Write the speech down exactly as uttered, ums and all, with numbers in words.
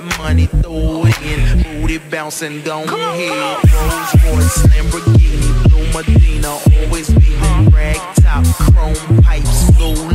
that money, throw it in, booty bouncing, go ahead. Rolls Royce, Lamborghini, blue Medina, always be the rag top, chrome pipes, blue.